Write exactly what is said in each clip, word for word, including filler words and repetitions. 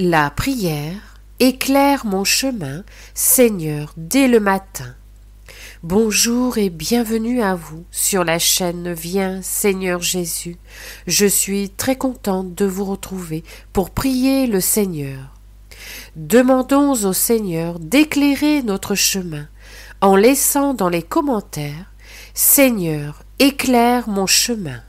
La prière éclaire mon chemin, Seigneur, dès le matin. Bonjour et bienvenue à vous sur la chaîne Viens Seigneur Jésus. Je suis très contente de vous retrouver pour prier le Seigneur. Demandons au Seigneur d'éclairer notre chemin en laissant dans les commentaires « Seigneur, éclaire mon chemin ».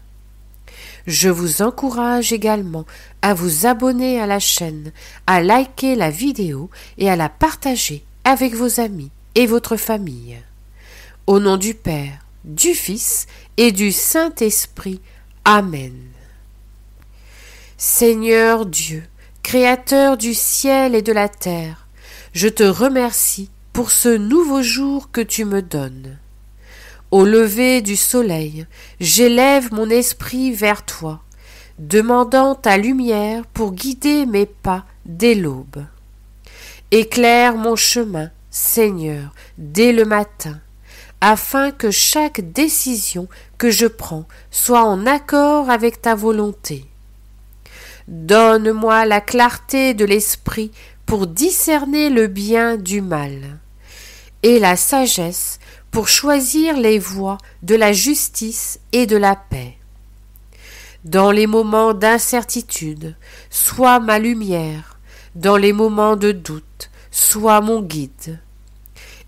Je vous encourage également à vous abonner à la chaîne, à liker la vidéo et à la partager avec vos amis et votre famille. Au nom du Père, du Fils et du Saint-Esprit. Amen. Seigneur Dieu, Créateur du ciel et de la terre, je te remercie pour ce nouveau jour que tu me donnes. Au lever du soleil, j'élève mon esprit vers toi, demandant ta lumière pour guider mes pas dès l'aube. Éclaire mon chemin, Seigneur, dès le matin, afin que chaque décision que je prends soit en accord avec ta volonté. Donne-moi la clarté de l'esprit pour discerner le bien du mal, et la sagesse pour choisir les voies de la justice et de la paix. Dans les moments d'incertitude, sois ma lumière, dans les moments de doute, sois mon guide.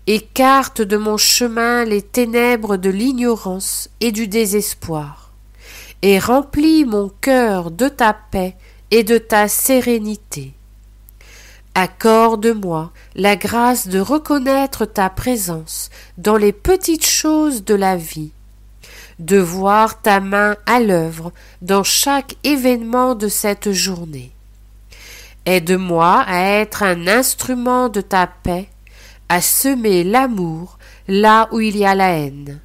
Écarte de mon chemin les ténèbres de l'ignorance et du désespoir, et remplis mon cœur de ta paix et de ta sérénité. Accorde-moi la grâce de reconnaître ta présence dans les petites choses de la vie, de voir ta main à l'œuvre dans chaque événement de cette journée. Aide-moi à être un instrument de ta paix, à semer l'amour là où il y a la haine,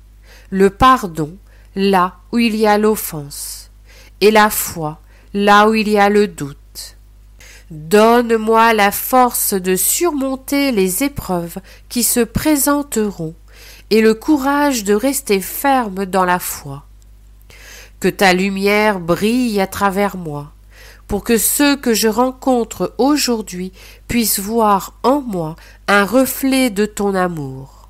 le pardon là où il y a l'offense, et la foi là où il y a le doute. Donne-moi la force de surmonter les épreuves qui se présenteront et le courage de rester ferme dans la foi. Que ta lumière brille à travers moi, pour que ceux que je rencontre aujourd'hui puissent voir en moi un reflet de ton amour.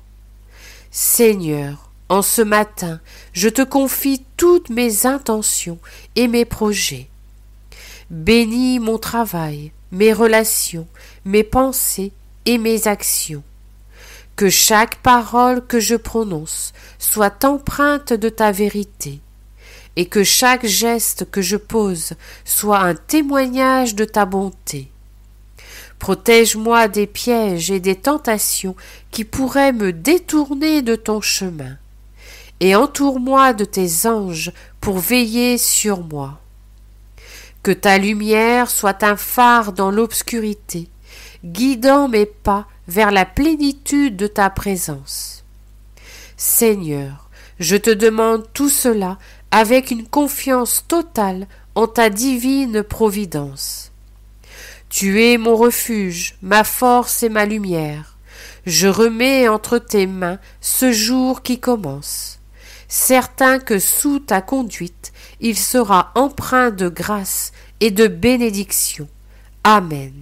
Seigneur, en ce matin, je te confie toutes mes intentions et mes projets. Bénis mon travail, mes relations, mes pensées et mes actions. Que chaque parole que je prononce soit empreinte de ta vérité, et que chaque geste que je pose soit un témoignage de ta bonté. Protège-moi des pièges et des tentations qui pourraient me détourner de ton chemin, et entoure-moi de tes anges pour veiller sur moi. Que ta lumière soit un phare dans l'obscurité, guidant mes pas vers la plénitude de ta présence. Seigneur, je te demande tout cela avec une confiance totale en ta divine providence. Tu es mon refuge, ma force et ma lumière. Je remets entre tes mains ce jour qui commence, certain que sous ta conduite, il sera empreint de grâce et de bénédiction. Amen.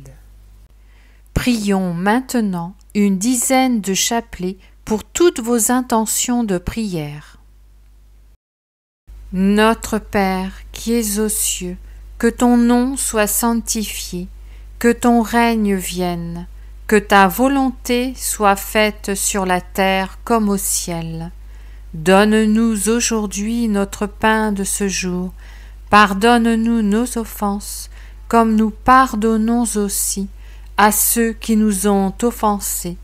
Prions maintenant une dizaine de chapelets pour toutes vos intentions de prière. Notre Père qui es aux cieux, que ton nom soit sanctifié, que ton règne vienne, que ta volonté soit faite sur la terre comme au ciel. Donne-nous aujourd'hui notre pain de ce jour. Pardonne-nous nos offenses, comme nous pardonnons aussi à ceux qui nous ont offensés.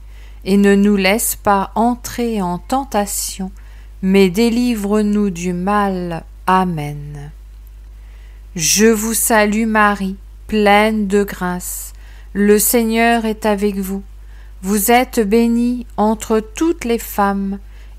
Et ne nous laisse pas entrer en tentation, mais délivre-nous du mal. Amen. Je vous salue Marie, pleine de grâce. Le Seigneur est avec vous. Vous êtes bénie entre toutes les femmes,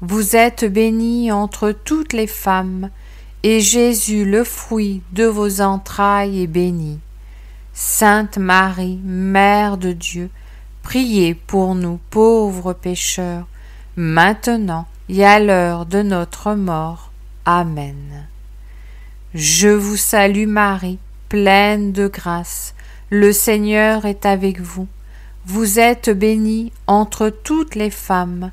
Vous êtes bénie entre toutes les femmes, et Jésus, le fruit de vos entrailles, est béni. Sainte Marie, Mère de Dieu, priez pour nous pauvres pécheurs, maintenant et à l'heure de notre mort. Amen. Je vous salue Marie, pleine de grâce, le Seigneur est avec vous. Vous êtes bénie entre toutes les femmes,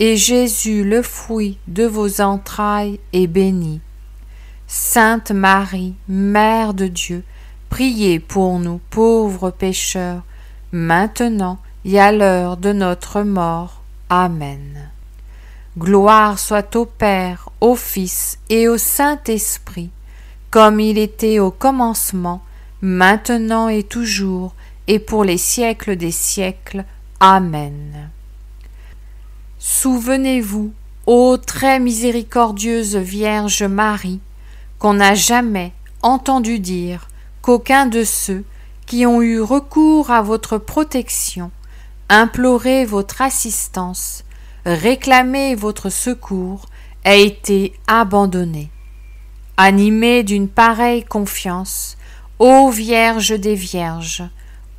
et Jésus, le fruit de vos entrailles, est béni. Sainte Marie, Mère de Dieu, priez pour nous pauvres pécheurs, maintenant et à l'heure de notre mort. Amen. Gloire soit au Père, au Fils et au Saint-Esprit, comme il était au commencement, maintenant et toujours, et pour les siècles des siècles. Amen. Souvenez-vous, ô très miséricordieuse Vierge Marie, qu'on n'a jamais entendu dire qu'aucun de ceux qui ont eu recours à votre protection, imploré votre assistance, réclamé votre secours, a été abandonné. Animée d'une pareille confiance, ô Vierge des Vierges,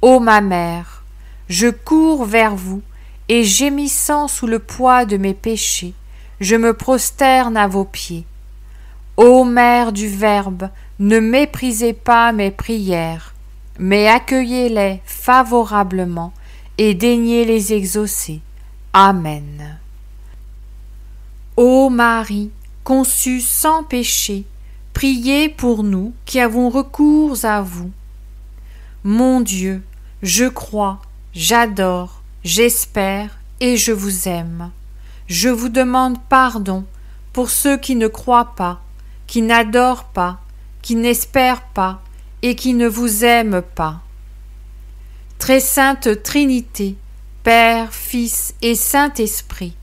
ô ma Mère, je cours vers vous et gémissant sous le poids de mes péchés, je me prosterne à vos pieds. Ô Mère du Verbe, ne méprisez pas mes prières, mais accueillez-les favorablement et daignez les exaucer. Amen. Ô Marie, conçue sans péché, priez pour nous qui avons recours à vous. Mon Dieu, je crois, j'adore, j'espère et je vous aime. Je vous demande pardon pour ceux qui ne croient pas, qui n'adorent pas, qui n'espèrent pas et qui ne vous aiment pas. Très Sainte Trinité, Père, Fils et Saint-Esprit,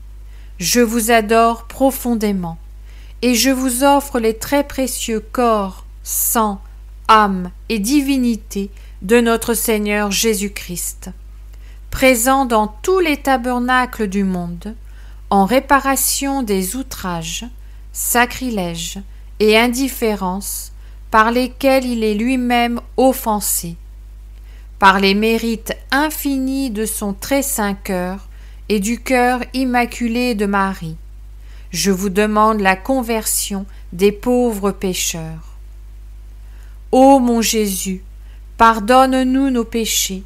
je vous adore profondément et je vous offre les très précieux corps, sang, âme et divinité de notre Seigneur Jésus-Christ, présent dans tous les tabernacles du monde, en réparation des outrages, sacrilèges et indifférences par lesquels il est lui-même offensé, par les mérites infinis de son très saint cœur et du cœur immaculé de Marie. Je vous demande la conversion des pauvres pécheurs. Ô mon Jésus, pardonne-nous nos péchés,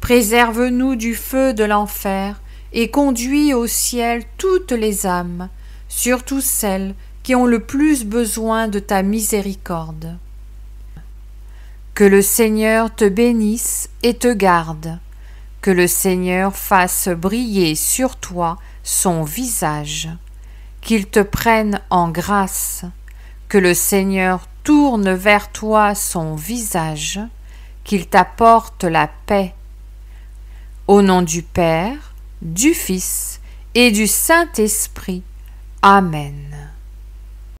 préserve-nous du feu de l'enfer et conduis au ciel toutes les âmes, surtout celles qui ont le plus besoin de ta miséricorde. Que le Seigneur te bénisse et te garde, que le Seigneur fasse briller sur toi son visage, qu'il te prenne en grâce, que le Seigneur tourne vers toi son visage, qu'il t'apporte la paix. Au nom du Père, du Fils et du Saint-Esprit. Amen.